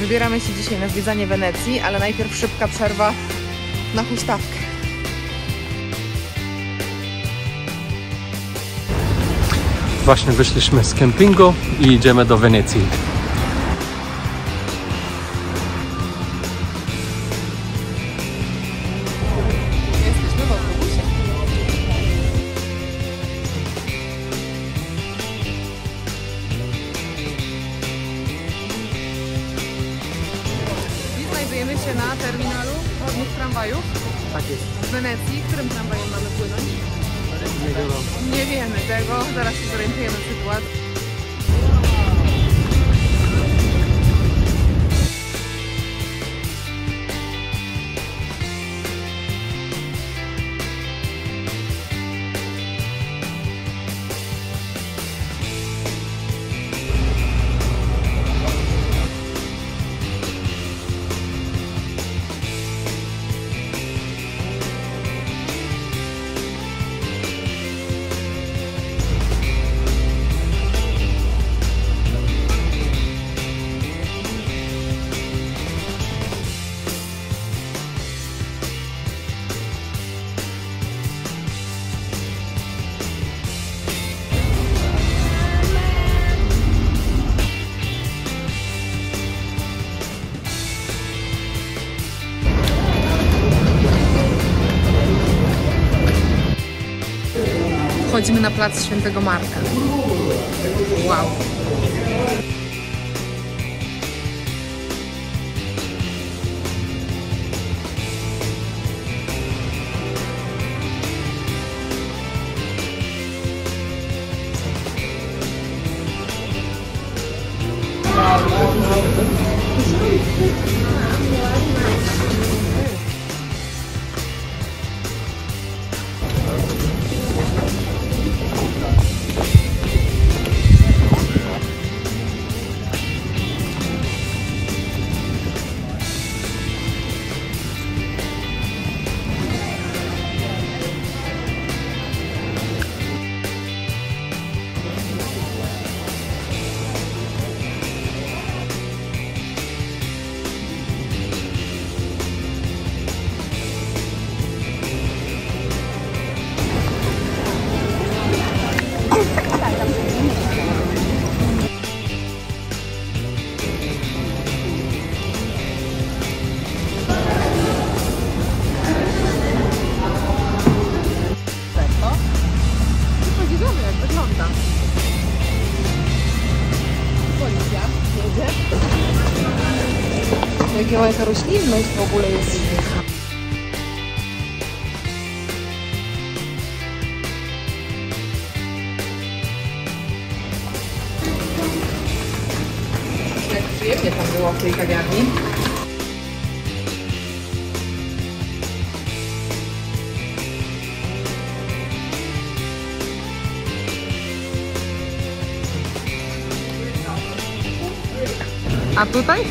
Wybieramy się dzisiaj na zwiedzanie Wenecji, ale najpierw szybka przerwa na huśtawkę. Właśnie wyszliśmy z kempingu i idziemy do Wenecji. Jesteśmy w autobusie. I znajdujemy się na terminalu wodnych tramwajów w Wenecji. Którym tramwajem mamy płynąć? Nie wiemy tego, zaraz się zorientujemy w sytuacji. Wchodzimy na plac Świętego Marka. Wow! Jaka roślinność w ogóle jest. Jak przyjemnie tam było w tej kawiarni. A tutaj?